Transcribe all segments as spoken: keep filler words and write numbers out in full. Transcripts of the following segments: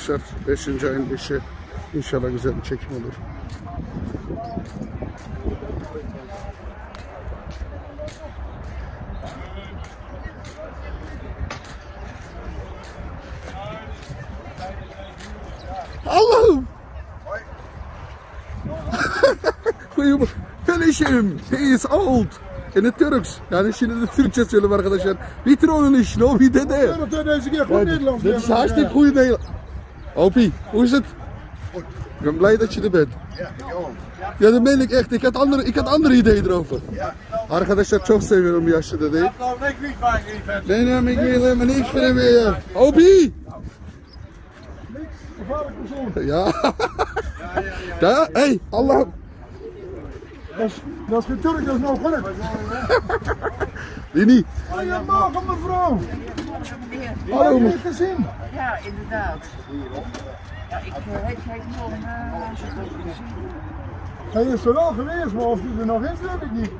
arkadaşlar. beşinci ayın beşi. İnşallah güzel bir çekim olur. Allah'ım! Felişim, he is old. En het Turks. Yani şimdi de Türkçe söyleyeyim arkadaşlar. Bitir onun işini, o bir dede. Dit is hartstikke goede Nederlands. Opie, hoe is het? Goed. Ik ben blij dat je er bent. Ja, ja, dat meen ik echt. Ik had andere, ik had andere ideeën erover. Ja. Arkadaşlar çok seviyorum yaşlı dedeyi. Nee, nee, ik wil helemaal niks van hem meer. Opie! Ja. Ja, hey, Allah. Dat is geen Turk, dat is nou Gurk. Lini. Goedemorgen mevrouw. Hallo. Heb je het gezien? Ja, inderdaad. Ja, ik heb het nog gezien. Hij is er wel geweest, maar of hij er nog is, weet ik niet.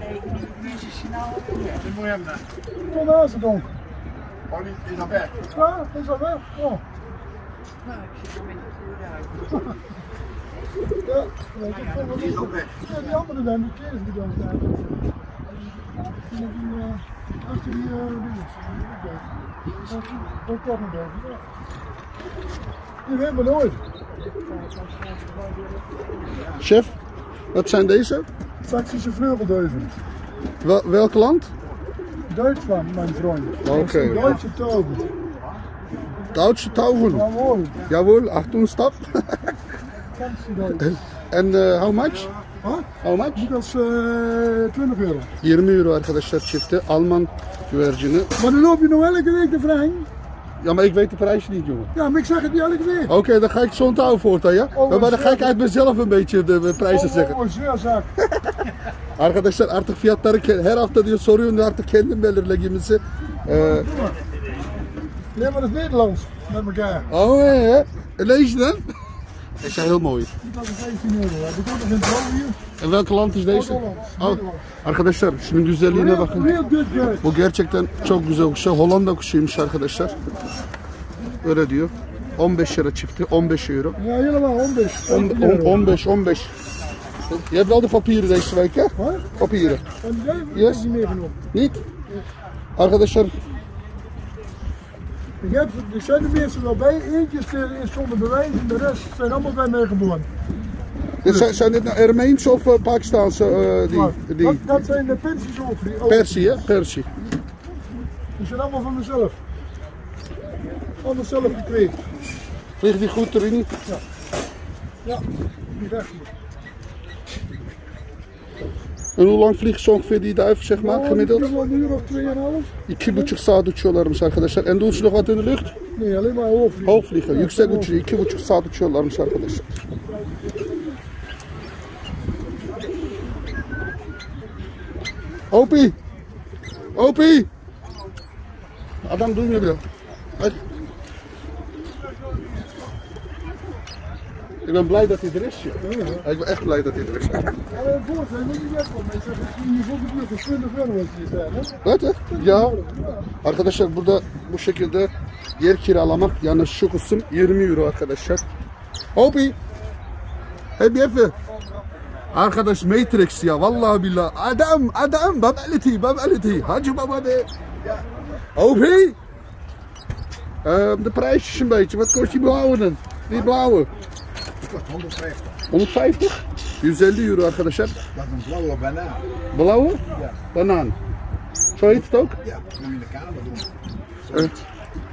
Nee, nu is het snel op de weg. Ik moet hem naar. Kom naast het donk. Oh, is al weg? Ja, is al weg. Nou, ik zit er met de goede uit. Ja, die andere dan, die keer is die dan staan. Achter die dingetjes. Dat kan nog wel. Die weet maar nooit. Chef, wat zijn deze? Saksische vleugeldeuven. Wel, welk land? Duitsland, mijn vriend. Oké. Okay. Duitse touwen. Duitse touwen? Jawohl. Jawohl, achtung, stap. En uh, how much? Huh? How much? Dit is uh, twintig euro. yirmi euro arkadaşlar çifte. Alman güvercini. Maar dan loop je nog elke week de vrij. Ja, maar ik weet de prijs niet, jongen. Ja, maar ik zeg het niet elke week. Oké, okay, dan ga ik zo'n touw voortaan, ja? Oh, maar dan ga ik uit mezelf een beetje de prijzen oh, zeggen. Oh, zersak. Arkadaşlar artık fiyatları her hafta diyor soruyorum da artık kendim belirlegimizi. Ee... Leer maar het Nederlands met elkaar. Oh, ja, ja. Lees je dan? Deze zijn heel mooi. Dit was vijftien euro. Dit komt nog in het hier. En welk land is deze? Oh, arkadaşlar şunun güzelliğine bakın. Bu gerçekten çok güzel kuşu. Hollanda kuşuymuş arkadaşlar. Öyle diyor. on beş lira çifti. on beş euro. Ja, helemaal on beş. on beş, on beş. Je hebt wel de papieren deze week, hè? Papieren. Yes. Niet? Arkadaşlar. Ik heb, er zijn de meeste wel bij, eentje is zonder bewijs en de rest zijn allemaal bij mij geboren. Dus. Zijn, zijn dit nou Armeens of uh, Pakistanse? Uh, die, ja, die, dat, dat zijn de Persisch ook. Persie, hè? Persie. Die zijn allemaal van mezelf. Van mezelf gekweekt. Vliegt die goed erin? Ja. Ja, die weg. En hoe lang vliegen ze ongeveer die duiven, zeg maar, gemiddeld? Een uur of tweeënhalf. iki buçuk saat uçuyorlarmış arkadaşlar. En doen ze nog wat in de lucht? Nee, alleen maar hoogvliegen. Hoogvliegen. Yüksek uçuyor. iki buçuk saat uçuyorlarmış arkadaşlar. Opie! Opie! Adam duymuyor bile. Hadi. Ik ben blij dat hij er is. Ja. Ik ben echt blij dat hij er is. Ja, voor zijn moet je wegkomen. Ik zeg, je voelt het niet voor twintig euro als je hier staat. Wat hè? Ja. Arkadaşlar burada bu şekilde yer kiralamak yani şu kısım yirmi euro arkadaşlar. Hopi. Hep yapı. Arkadaş Matrix ya vallahi billah. Adam adam babaliti babaliti. Hacı baba be. Hopi. De prijsjes een beetje. Wat kost die blauwe dan? Die blauwe. honderdvijftig. honderdvijftig? yüz elli euro arkadaşlar. Dat is een blauwe banaan. Blauwe? Ja. Banaan. Zo heet het ook? Ja, dat kunnen we in de kamer doen. Evet.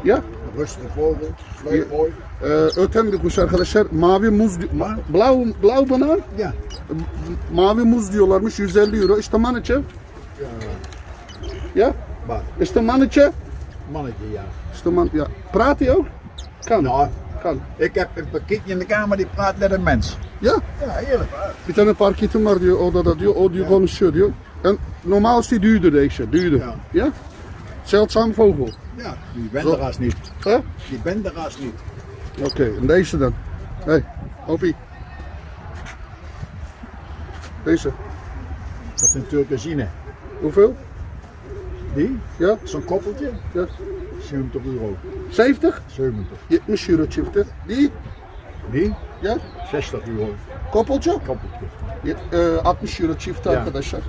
Ja? Rustige vogel, vleugmooi. Ee, öten bir kuş arkadaşlar. Mavi muz, ma blauwe, blauwe banaan? Ja. Mavi muz diyorlarmış. yüz elli euro. İşte manıçı. Ja. Ja? Bak. İşte manıçı. Manıçı ja. İşte manıçı ja. Praat hij ook? Kan. No. Kan. Ik heb een pakketje in de kamer die praat met een mens. Ja? Ja, eerlijk. Bir tane parketim var diyor odada diyor, o diyor konuşuyor diyor. En normaal is die duurder deze, duurder. Ja. Ja? Zeldzaam vogel. Ja, die bent er als niet. Huh? Die bent er als niet. Oké, okay, en deze dan? Hé, hey, Opie. Deze. Dat zijn Turkezine. Hoeveel? Die? Ja. Zo'n koppeltje. Ja. zeventig euro. zeventig? zeventig. Je hebt Die? Die? Ja? zestig euro. Koppeltje? Koppeltje. Je hebt uh,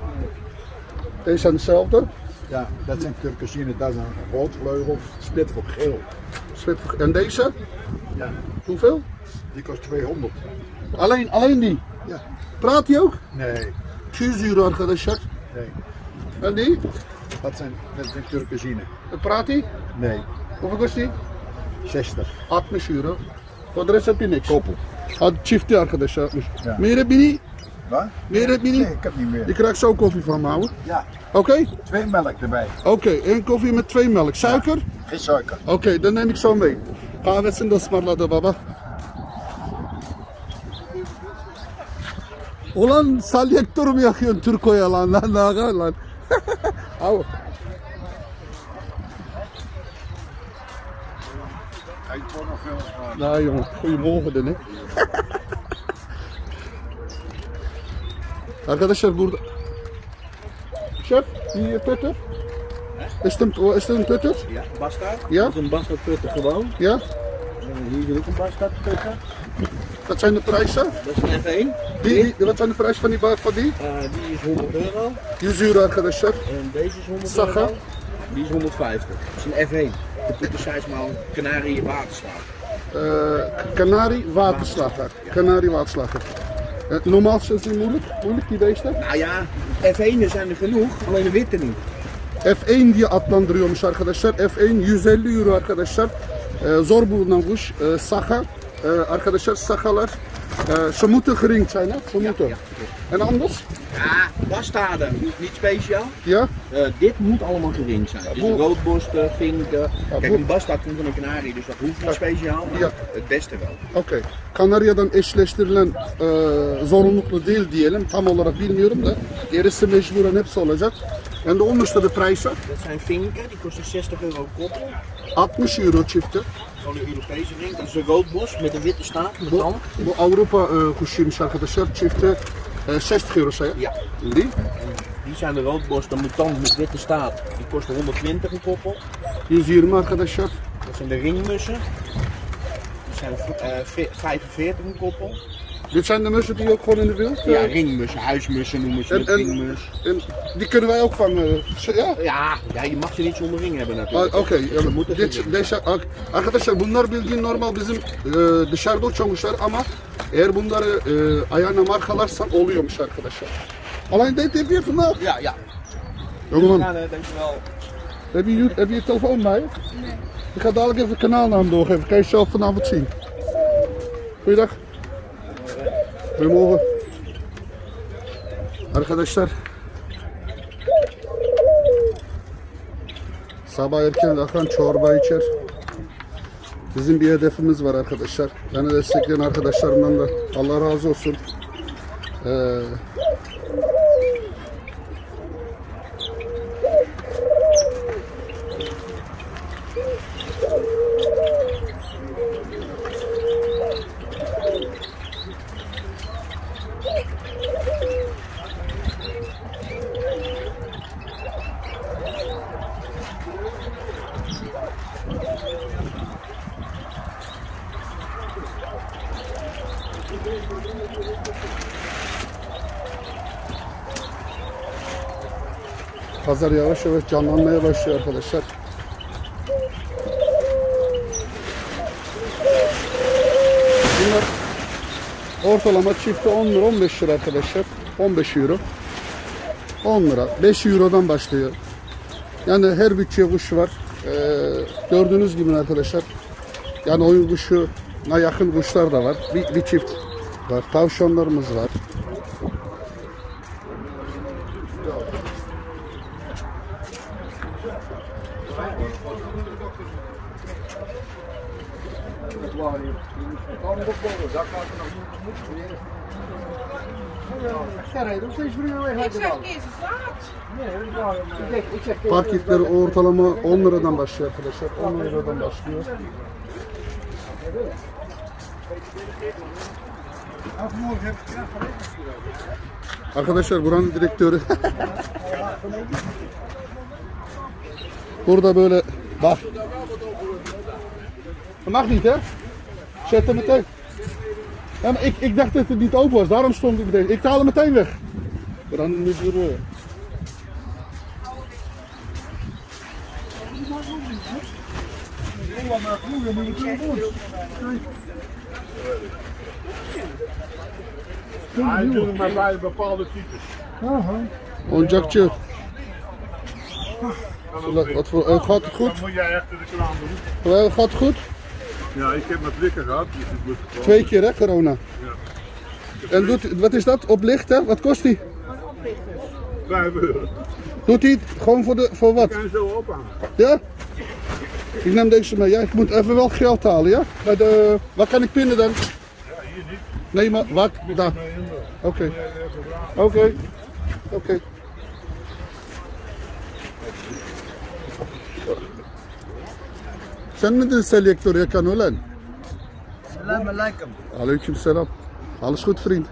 Deze zijn hetzelfde? Ja, dat zijn Turkesine, dat is een roodvleugel, split voor geel. Split voor... En deze? Ja. Hoeveel? Die kost tweehonderd. Alleen, alleen die? Ja. Praat die ook? Nee. honderd euro, arkadaşlar. Nee. En die? Dat zijn, dat zijn Turkesine. En praat die? Nee. Hoeveel kost die? zestig. honderd euro. Voor de rest heb je niks. Koppel. Had çifti arkadaşlar. Ja. Meer heb je niet? Wat? Meer heb je niet? Nee, ik heb niet meer. Je krijgt zo koffie van me, ouwe. Ja. Oké? Okay? Twee melk erbij. Oké, okay, één koffie met twee melk. Suiker? Ja, geen suiker. Oké, okay, dan neem ik zo mee. Kahvesini de ısmarladı baba. Ulan salyaktör mü yakıyorsun Türko'ya lan? Lan lan lan. Ouwe. Ik word nog veel zwaar. Nou jongen, goedemorgen dan hè. Arkadaşlar burada Chef, die putter? Is het een, is het een putter? Ja, een bastard. Ja? Dat is een bastard putter gewoon. Ja? En hier doe ik een bastard putter. Wat zijn de prijzen? Dat is even één. Die, die, wat zijn de prijzen van die? Van die? Uh, die is honderd euro. Yüz euro arkadaşlar. En deze is honderd euro. Die is honderdvijftig. Dat is een F één. De putter size maar een kanarie waterslager. Uh, kanarie waterslager. Ja. Kanarie waterslager. Normaal is het niet moeilijk, moeilijk die beesten? Nou ja, F één zijn er genoeg, alleen de witte niet. F één diye adlandırıyormuş arkadaşlar. F één yüz elli euro arkadaşlar. Ee, zor bulunan kuş, ee, saka. Ee, arkadaşlar sakalar, ee, ze moeten geringd zijn hè? Ze moeten. Ja, ja. En anders? Ja, bastarden, niet speciaal. Ja? Uh, dit moet allemaal geringd zijn. Ja, dus roodborsten, vinken. Ja, kijk, een bastard komt van een kanarie, dus dat hoeft niet ja. speciaal, maar ja. het beste wel. Oké. Okay. Kanarya'dan eşleştirilen e, zorunluluklu değil diyelim, tam olarak bilmiyorum da gerisi mecburen hepsi olacak. En de onderste de prijzen. Dat zijn vinken, die kosten zestig euro koppel. altmış euro çifti. Gewoon een Europese vink, dat is een roodborst met een witte staart, met tand. Bu Avrupa kuşuymuş arkadaşlar, çifti. Uh, zestig euro zei je? Ja. En die? Die zijn de roodborsten mutant met witte staat. Die kosten honderdtwintig een koppel. honderdtwintig arkadaşlar. Dat zijn de ringmussen. Die zijn uh, vijfenveertig een koppel. Dit zijn de mussen die ook gewoon in de wild? Ja, ringmussen, huismussen noemen ze en, en, ringmus. En die kunnen wij ook vangen? Ja? Ja, ja, je mag ze niet zonder ring hebben natuurlijk. Oké, arkadaşlar bunlar bildiğin normal bizim e, dışarıda uçan kuşlar ama eğer bunları e, ayağına markalarsan oluyormuş arkadaşlar. Alleen dit heb je vandaag? Ja, ja. Jongen. Ja, nee, dankjewel. Heb je, heb je je telefoon bij? Nee. Ik ga dadelijk even kanaalnaam doorgeven, kan je zelf vanavond zien. Goeiedag. Goedemorgen. Arkadaşlar. Sabah erken kalkan çorba içer. Bizim bir hedefimiz var arkadaşlar. Beni destekleyen arkadaşlarımdan da Allah razı olsun. Ee, Pazar yavaş yavaş canlanmaya başlıyor arkadaşlar. Bunlar ortalama çifte on lira on beş lira arkadaşlar. on beş euro. on lira. beş eurodan başlıyor. Yani her bütçeye kuş var. Ee, gördüğünüz gibi arkadaşlar. Yani oyun kuşuna yakın kuşlar da var. Bir, bir çift var. Tavşanlarımız var. Paketleri ortalama on liradan başlıyor arkadaşlar. on liradan başlıyor. Arkadaşlar buranın direktörü. Burada böyle Wacht. Dat mag niet, hè? Zet hem meteen. Ja, maar ik, ik dacht dat het niet open was, daarom stond ik meteen. Ik haal hem meteen weg. Maar dan moet je weer. Hij doet het maar bij bepaalde types. Aha. Oh, jakje. Wat voor, uh, gaat het goed? Dan moet jij achter de kraan doen. Uh, gaat het goed? Ja, ik heb mijn blikken gehad. Dus ik moet het Twee keer hè, corona? Ja. En doet, wat is dat? Oplichten? Wat kost die? Oplichten. vijf euro. Doet hij het gewoon voor, de, voor wat? Ik kan zo ophangen. Ja? Ik neem deze mee. Ja, ik moet even wel geld halen, ja? Bij de, waar kan ik pinnen dan? Ja, hier niet. Nee, maar wat? Daar. Oké. Oké. Oké. Sen miydin selektör Yakan Ölen? Selam aleyküm. Aleyküm selam. Alles goed vriend.